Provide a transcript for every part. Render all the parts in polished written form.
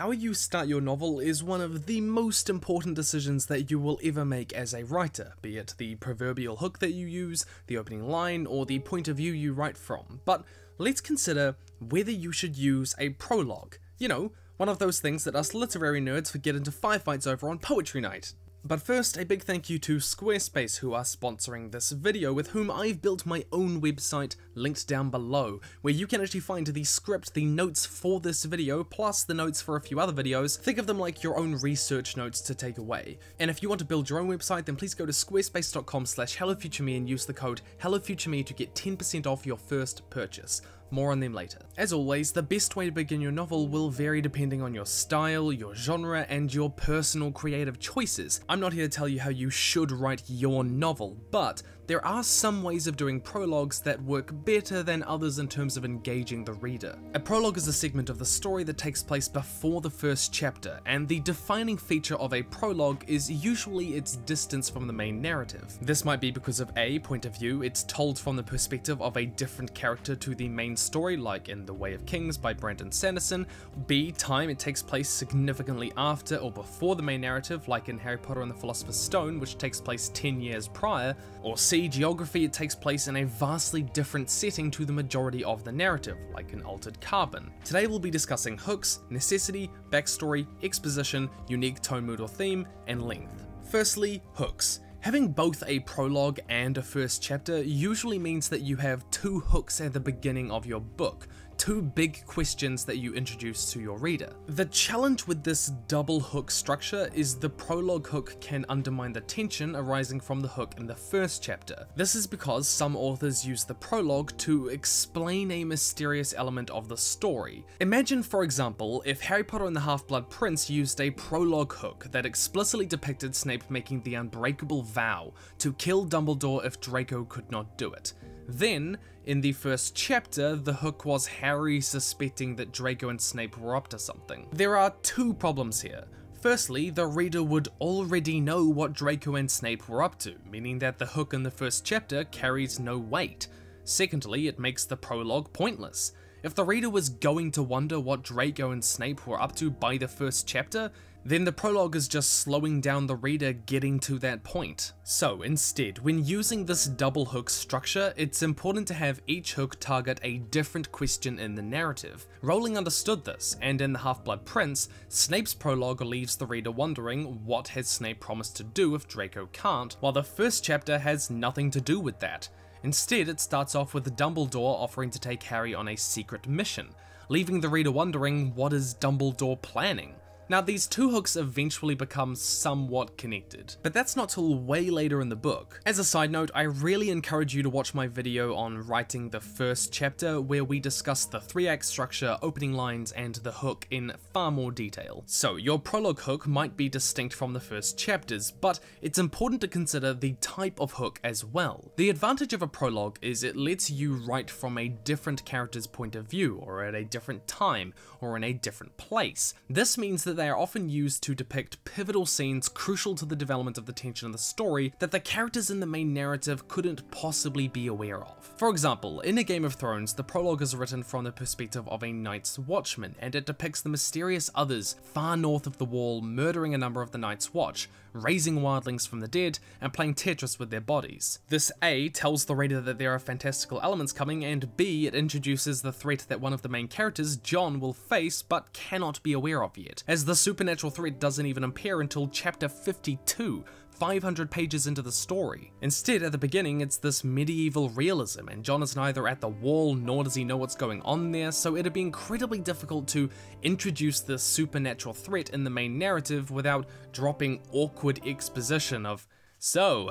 How you start your novel is one of the most important decisions that you will ever make as a writer, be it the proverbial hook that you use, the opening line, or the point of view you write from. But let's consider whether you should use a prologue. You know, one of those things that us literary nerds would get into firefights over on poetry night. But first, a big thank you to Squarespace, who are sponsoring this video, with whom I've built my own website, linked down below, where you can actually find the script, the notes for this video, plus the notes for a few other videos. Think of them like your own research notes to take away. And if you want to build your own website, then please go to squarespace.com/hellofutureme and use the code hellofutureme to get 10% off your first purchase. More on them later. As always, the best way to begin your novel will vary depending on your style, your genre, and your personal creative choices. I'm not here to tell you how you should write your novel, but there are some ways of doing prologues that work better than others in terms of engaging the reader. A prologue is a segment of the story that takes place before the first chapter, and the defining feature of a prologue is usually its distance from the main narrative. This might be because of a point of view, it's told from the perspective of a different character to the main story, like in The Way of Kings by Brandon Sanderson, b, time, it takes place significantly after or before the main narrative, like in Harry Potter and the Philosopher's Stone, which takes place 10 years prior, or c, geography, it takes place in a vastly different setting to the majority of the narrative, like in Altered Carbon. Today we'll be discussing hooks, necessity, backstory, exposition, unique tone, mood or theme, and length. Firstly, hooks. Having both a prologue and a first chapter usually means that you have two hooks at the beginning of your book, two big questions that you introduce to your reader. The challenge with this double hook structure is the prologue hook can undermine the tension arising from the hook in the first chapter. This is because some authors use the prologue to explain a mysterious element of the story. Imagine, for example, if Harry Potter and the Half-Blood Prince used a prologue hook that explicitly depicted Snape making the unbreakable vow to kill Dumbledore if Draco could not do it. Then, in the first chapter, the hook was Harry suspecting that Draco and Snape were up to something. There are two problems here. Firstly, the reader would already know what Draco and Snape were up to, meaning that the hook in the first chapter carries no weight. Secondly, it makes the prologue pointless. If the reader was going to wonder what Draco and Snape were up to by the first chapter, then the prologue is just slowing down the reader getting to that point. So instead, when using this double hook structure, it's important to have each hook target a different question in the narrative. Rowling understood this, and in The Half-Blood Prince, Snape's prologue leaves the reader wondering what has Snape promised to do if Draco can't, while the first chapter has nothing to do with that. Instead, it starts off with Dumbledore offering to take Harry on a secret mission, leaving the reader wondering, what is Dumbledore planning? Now, these two hooks eventually become somewhat connected, but that's not till way later in the book. As a side note, I really encourage you to watch my video on writing the first chapter, where we discuss the three-act structure, opening lines, and the hook in far more detail. So, your prologue hook might be distinct from the first chapters, but it's important to consider the type of hook as well. The advantage of a prologue is it lets you write from a different character's point of view, or at a different time, or in a different place. This means that they are often used to depict pivotal scenes crucial to the development of the tension of the story that the characters in the main narrative couldn't possibly be aware of. For example, in A Game of Thrones, the prologue is written from the perspective of a Night's Watchman, and it depicts the mysterious Others far north of the Wall murdering a number of the Night's Watch, raising wildlings from the dead, and playing Tetris with their bodies. This A tells the reader that there are fantastical elements coming, and B, it introduces the threat that one of the main characters, John, will face but cannot be aware of yet, as the supernatural threat doesn't even appear until chapter 52, 500 pages into the story. Instead, at the beginning, it's this medieval realism, and John is neither at the Wall nor does he know what's going on there, so it'd be incredibly difficult to introduce this supernatural threat in the main narrative without dropping awkward exposition of, so,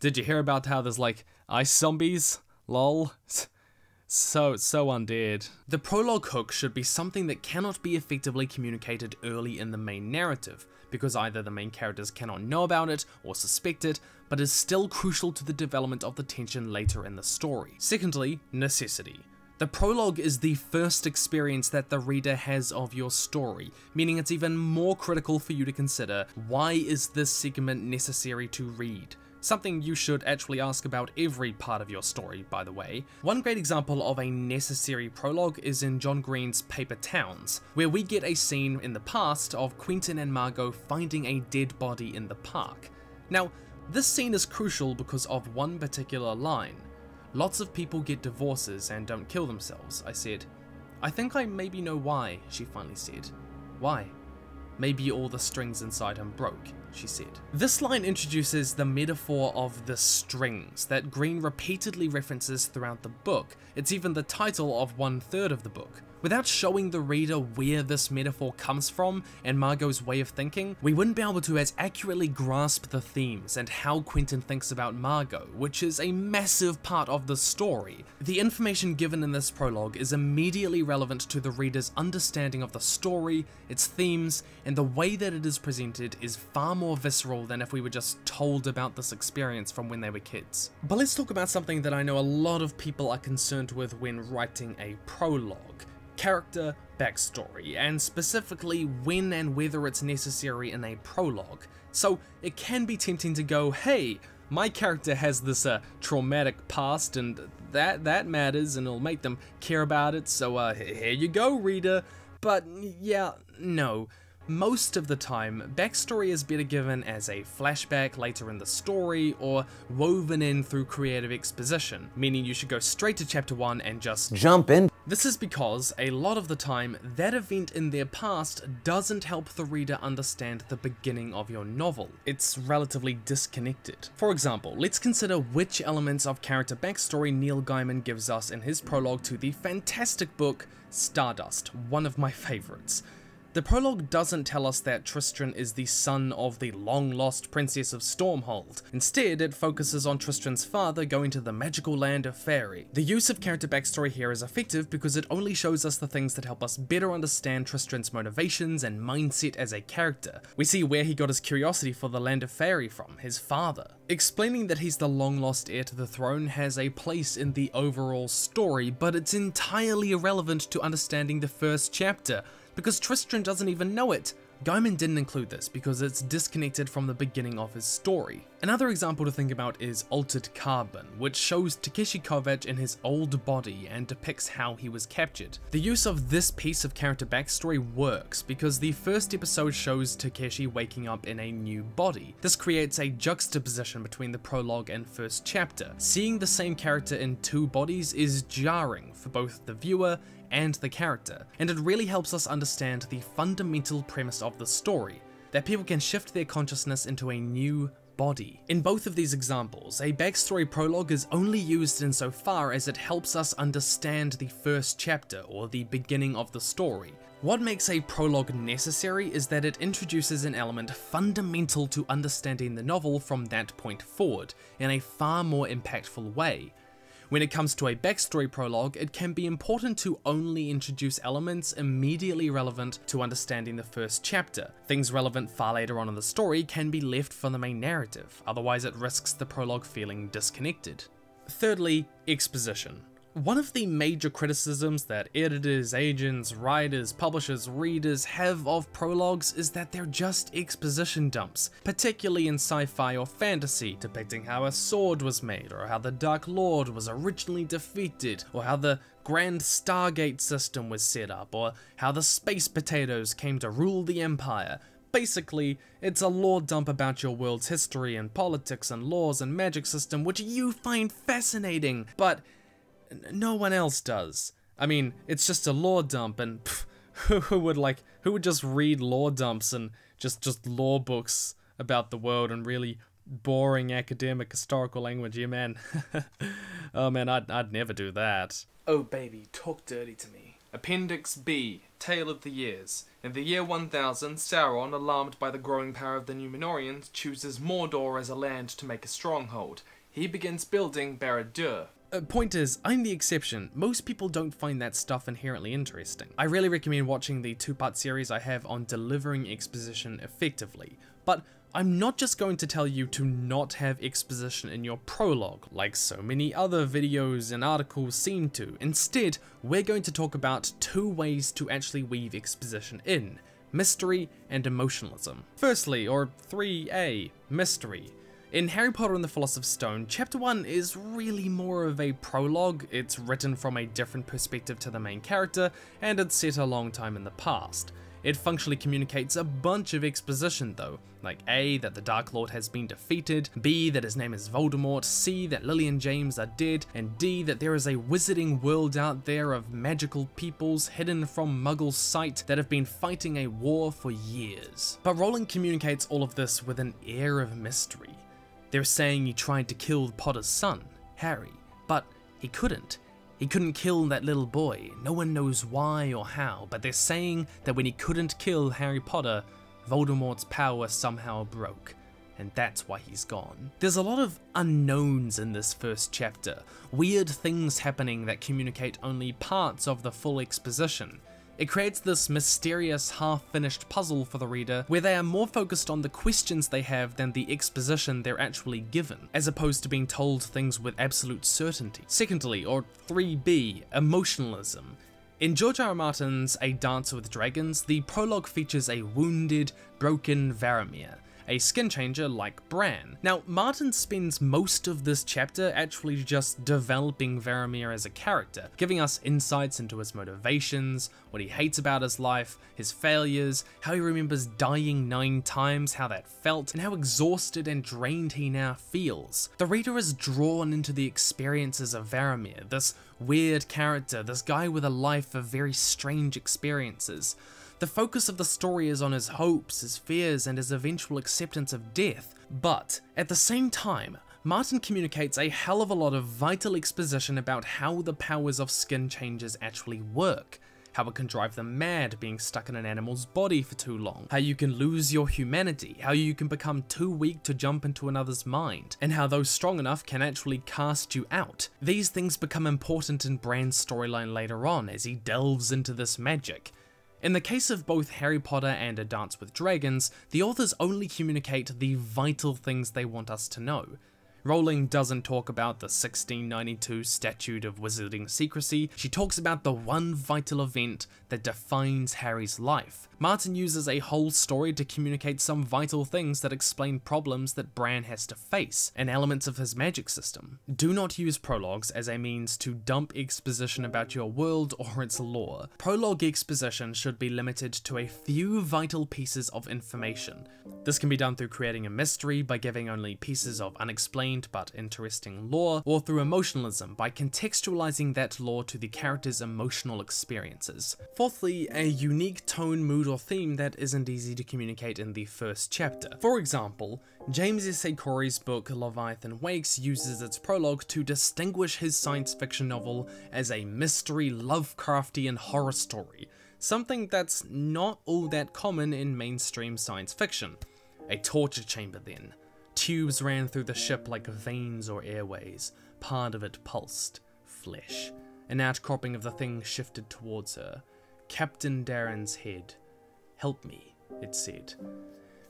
did you hear about how there's like ice zombies? Lol. So undead. The prologue hook should be something that cannot be effectively communicated early in the main narrative, because either the main characters cannot know about it or suspect it, but is still crucial to the development of the tension later in the story. Secondly, necessity. The prologue is the first experience that the reader has of your story, meaning it's even more critical for you to consider, why is this segment necessary to read? Something you should actually ask about every part of your story, by the way. One great example of a necessary prologue is in John Green's Paper Towns, where we get a scene in the past of Quentin and Margot finding a dead body in the park. Now, this scene is crucial because of one particular line. "Lots of people get divorces and don't kill themselves," I said. "I think I maybe know why," she finally said. "Why?" "Maybe all the strings inside him broke," she said. This line introduces the metaphor of the strings that Green repeatedly references throughout the book. It's even the title of 1/3 of the book. Without showing the reader where this metaphor comes from and Margot's way of thinking, we wouldn't be able to as accurately grasp the themes and how Quentin thinks about Margot, which is a massive part of the story. The information given in this prologue is immediately relevant to the reader's understanding of the story, its themes, and the way that it is presented is far more visceral than if we were just told about this experience from when they were kids. But let's talk about something that I know a lot of people are concerned with when writing a prologue: character backstory, and specifically when and whether it's necessary in a prologue. So it can be tempting to go, "Hey, my character has this traumatic past and that matters and it'll make them care about it, so here you go, reader." But yeah, no. Most of the time, backstory is better given as a flashback later in the story or woven in through creative exposition, meaning you should go straight to chapter 1 and just jump in. This is because, a lot of the time, that event in their past doesn't help the reader understand the beginning of your novel. It's relatively disconnected. For example, let's consider which elements of character backstory Neil Gaiman gives us in his prologue to the fantastic book Stardust, one of my favorites. The prologue doesn't tell us that Tristran is the son of the long-lost Princess of Stormhold. Instead, it focuses on Tristran's father going to the magical land of Faerie. The use of character backstory here is effective because it only shows us the things that help us better understand Tristran's motivations and mindset as a character. We see where he got his curiosity for the land of Faerie from, his father. Explaining that he's the long-lost heir to the throne has a place in the overall story, but it's entirely irrelevant to understanding the first chapter, because Tristran doesn't even know it. Gaiman didn't include this because it's disconnected from the beginning of his story. Another example to think about is Altered Carbon, which shows Takeshi Kovacs in his old body and depicts how he was captured. The use of this piece of character backstory works because the first episode shows Takeshi waking up in a new body. This creates a juxtaposition between the prologue and first chapter. Seeing the same character in two bodies is jarring for both the viewer and the character, and it really helps us understand the fundamental premise of the story, that people can shift their consciousness into a new body. In both of these examples, a backstory prologue is only used insofar as it helps us understand the first chapter or the beginning of the story. What makes a prologue necessary is that it introduces an element fundamental to understanding the novel from that point forward, in a far more impactful way. When it comes to a backstory prologue, it can be important to only introduce elements immediately relevant to understanding the first chapter. Things relevant far later on in the story can be left for the main narrative, otherwise it risks the prologue feeling disconnected. Thirdly, exposition. One of the major criticisms that editors, agents, writers, publishers, readers have of prologues is that they're just exposition dumps, particularly in sci-fi or fantasy, depicting how a sword was made, or how the Dark Lord was originally defeated, or how the Grand Stargate system was set up, or how the space potatoes came to rule the Empire. Basically, it's a lore dump about your world's history and politics and laws and magic system, which you find fascinating, but no one else does. I mean, it's just a lore dump, and pff, who would just read lore dumps and just lore books about the world and really boring academic historical language? Yeah, man. Oh man, I'd never do that. Oh baby, talk dirty to me. Appendix B, Tale of the Years. In the year 1000, Sauron, alarmed by the growing power of the Numenorians, chooses Mordor as a land to make a stronghold. He begins building Barad-dûr. Point is, I'm the exception. Most people don't find that stuff inherently interesting. I really recommend watching the two-part series I have on delivering exposition effectively, but I'm not just going to tell you to not have exposition in your prologue, like so many other videos and articles seem to. Instead, we're going to talk about two ways to actually weave exposition in: mystery and emotionalism. Firstly, or 3A, mystery. In Harry Potter and the Philosopher's Stone, Chapter 1 is really more of a prologue. It's written from a different perspective to the main character, and it's set a long time in the past. It functionally communicates a bunch of exposition though, like A, that the Dark Lord has been defeated, B, that his name is Voldemort, C, that Lily and James are dead, and D, that there is a wizarding world out there of magical peoples hidden from Muggle sight that have been fighting a war for years. But Rowling communicates all of this with an air of mystery. They're saying he tried to kill Potter's son, Harry, but he couldn't. He couldn't kill that little boy, no one knows why or how, but they're saying that when he couldn't kill Harry Potter, Voldemort's power somehow broke, and that's why he's gone. There's a lot of unknowns in this first chapter, weird things happening that communicate only parts of the full exposition. It creates this mysterious, half-finished puzzle for the reader, where they are more focused on the questions they have than the exposition they're actually given, as opposed to being told things with absolute certainty. Secondly, or 3B, emotionalism. In George R. R. Martin's A Dance with Dragons, the prologue features a wounded, broken Varamyr, a skin changer like Bran. Now, Martin spends most of this chapter actually just developing Varamyr as a character, giving us insights into his motivations, what he hates about his life, his failures, how he remembers dying 9 times, how that felt, and how exhausted and drained he now feels. The reader is drawn into the experiences of Varamyr, this weird character, this guy with a life of very strange experiences. The focus of the story is on his hopes, his fears, and his eventual acceptance of death, but at the same time, Martin communicates a hell of a lot of vital exposition about how the powers of skin changers actually work, how it can drive them mad being stuck in an animal's body for too long, how you can lose your humanity, how you can become too weak to jump into another's mind, and how those strong enough can actually cast you out. These things become important in Bran's storyline later on as he delves into this magic. In the case of both Harry Potter and A Dance with Dragons, the authors only communicate the vital things they want us to know. Rowling doesn't talk about the 1692 Statute of Wizarding Secrecy, she talks about the one vital event that defines Harry's life. Martin uses a whole story to communicate some vital things that explain problems that Bran has to face, and elements of his magic system. Do not use prologues as a means to dump exposition about your world or its lore. Prologue exposition should be limited to a few vital pieces of information. This can be done through creating a mystery by giving only pieces of unexplained but interesting lore, or through emotionalism by contextualizing that lore to the character's emotional experiences. Fourthly, a unique tone, mood, or theme that isn't easy to communicate in the first chapter. For example, James S. A. Corey's book Leviathan Wakes uses its prologue to distinguish his science fiction novel as a mystery, Lovecraftian horror story, something that's not all that common in mainstream science fiction. A torture chamber then. Tubes ran through the ship like veins or airways, part of it pulsed, flesh. An outcropping of the thing shifted towards her. Captain Darren's head. Help me, it said.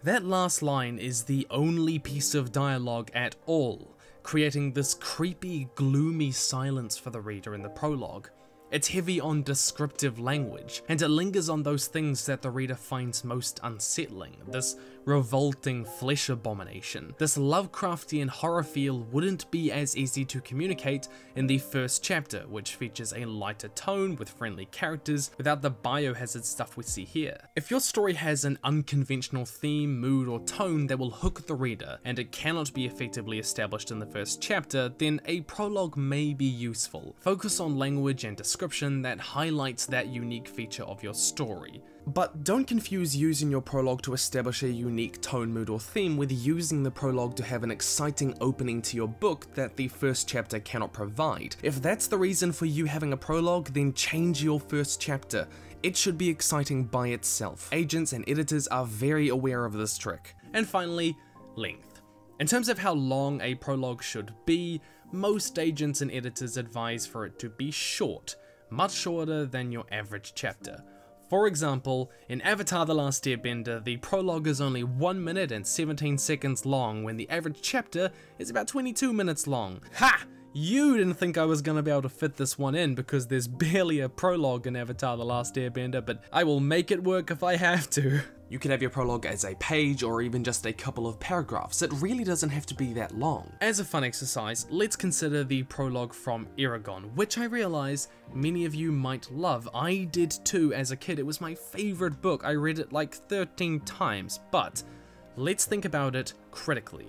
That last line is the only piece of dialogue at all, creating this creepy, gloomy silence for the reader in the prologue. It's heavy on descriptive language, and it lingers on those things that the reader finds most unsettling, this revolting flesh abomination. This Lovecraftian horror feel wouldn't be as easy to communicate in the first chapter, which features a lighter tone with friendly characters without the biohazard stuff we see here. If your story has an unconventional theme, mood, or tone that will hook the reader, and it cannot be effectively established in the first chapter, then a prologue may be useful. Focus on language and description that highlights that unique feature of your story. But don't confuse using your prologue to establish a unique tone, mood, or theme with using the prologue to have an exciting opening to your book that the first chapter cannot provide. If that's the reason for you having a prologue, then change your first chapter. It should be exciting by itself. Agents and editors are very aware of this trick. And finally, length. In terms of how long a prologue should be, most agents and editors advise for it to be short. Much shorter than your average chapter. For example, in Avatar The Last Airbender, the prologue is only 1 minute and 17 seconds long when the average chapter is about 22 minutes long. Ha! You didn't think I was going to be able to fit this one in because there's barely a prologue in Avatar The Last Airbender, but I will make it work if I have to. You can have your prologue as a page or even just a couple of paragraphs. It really doesn't have to be that long. As a fun exercise, let's consider the prologue from Eragon, which I realize many of you might love. I did too as a kid. It was my favorite book. I read it like 13 times, but let's think about it critically.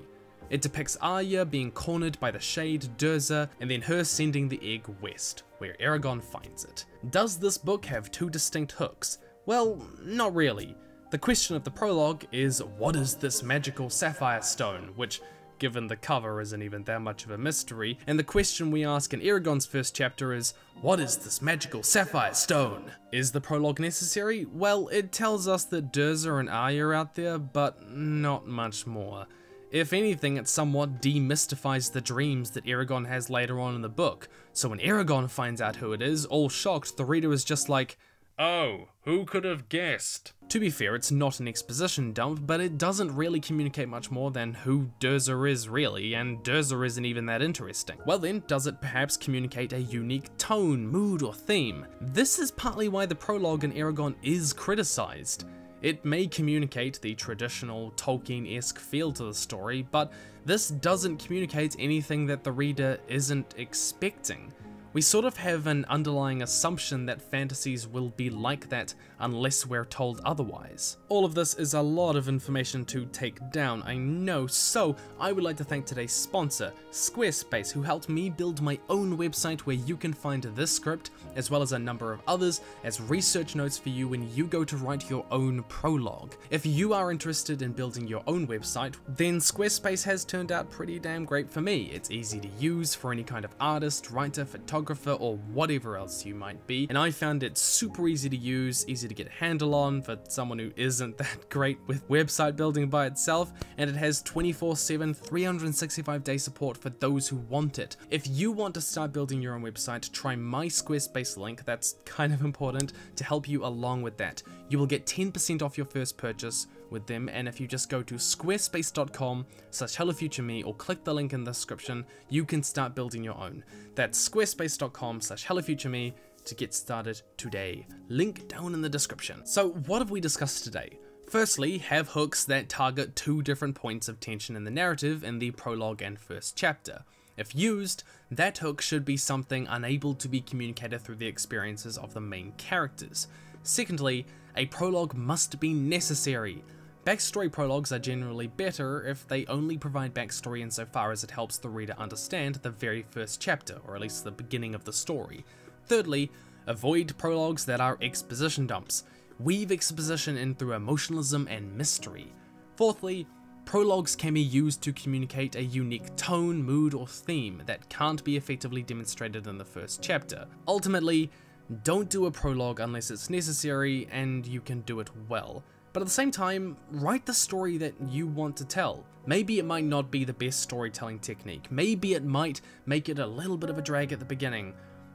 It depicts Arya being cornered by the shade Durza and then her sending the egg west, where Eragon finds it. Does this book have two distinct hooks? Well, not really. The question of the prologue is, what is this magical sapphire stone, which given the cover isn't even that much of a mystery, and the question we ask in Eragon's first chapter is, what is this magical sapphire stone? Is the prologue necessary? Well, it tells us that Durza and Arya are out there, but not much more. If anything, it somewhat demystifies the dreams that Eragon has later on in the book, so when Eragon finds out who it is, all shocked, the reader is just like, oh, who could have guessed? To be fair, it's not an exposition dump, but it doesn't really communicate much more than who Durza is really, and Durza isn't even that interesting. Well then, does it perhaps communicate a unique tone, mood, or theme? This is partly why the prologue in Eragon is criticised. It may communicate the traditional Tolkien-esque feel to the story, but this doesn't communicate anything that the reader isn't expecting. We sort of have an underlying assumption that fantasies will be like that unless we're told otherwise. All of this is a lot of information to take down, I know, so I would like to thank today's sponsor, Squarespace, who helped me build my own website where you can find this script, as well as a number of others, as research notes for you when you go to write your own prologue. If you are interested in building your own website, then Squarespace has turned out pretty damn great for me. It's easy to use for any kind of artist, writer, photographer, or whatever else you might be, and I found it super easy to use, easy to get a handle on for someone who isn't that great with website building by itself, and it has 24/7, 365-day support for those who want it. If you want to start building your own website, try my Squarespace link, that's kind of important, to help you along with that. You will get 10% off your first purchase with them, and if you just go to squarespace.com/hellofutureme or click the link in the description, you can start building your own. That's squarespace.com/hellofutureme to get started today. Link down in the description. So what have we discussed today? Firstly, have hooks that target two different points of tension in the narrative in the prologue and first chapter. If used, that hook should be something unable to be communicated through the experiences of the main characters. Secondly, a prologue must be necessary. Backstory prologues are generally better if they only provide backstory insofar as it helps the reader understand the very first chapter, or at least the beginning of the story. Thirdly, avoid prologues that are exposition dumps. Weave exposition in through emotionalism and mystery. Fourthly, prologues can be used to communicate a unique tone, mood, or theme that can't be effectively demonstrated in the first chapter. Ultimately, don't do a prologue unless it's necessary and you can do it well. But at the same time, write the story that you want to tell. Maybe it might not be the best storytelling technique, maybe it might make it a little bit of a drag at the beginning,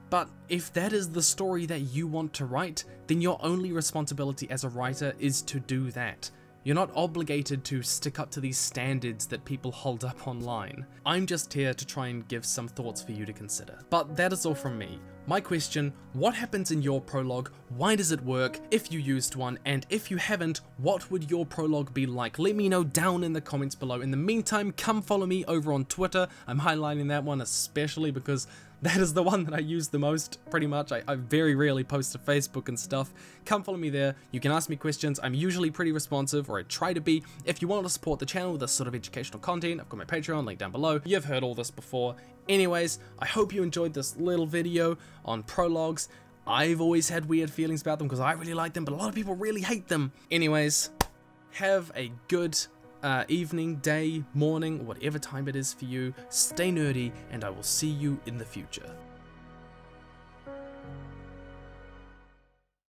but if that is the story that you want to write, then your only responsibility as a writer is to do that. You're not obligated to stick up to these standards that people hold up online. I'm just here to try and give some thoughts for you to consider. But that is all from me. My question, what happens in your prologue? Why does it work if you used one? And if you haven't, what would your prologue be like? Let me know down in the comments below. In the meantime, come follow me over on Twitter. I'm highlighting that one especially because that is the one that I use the most, pretty much. I very rarely post to Facebook and stuff. Come follow me there. You can ask me questions. I'm usually pretty responsive, or I try to be. If you want to support the channel with this sort of educational content, I've got my Patreon link down below. You've heard all this before. Anyways, I hope you enjoyed this little video on prologues. I've always had weird feelings about them because I really like them, but a lot of people really hate them. Anyways, have a good evening, day, morning, whatever time it is for you. Stay nerdy, and I will see you in the future.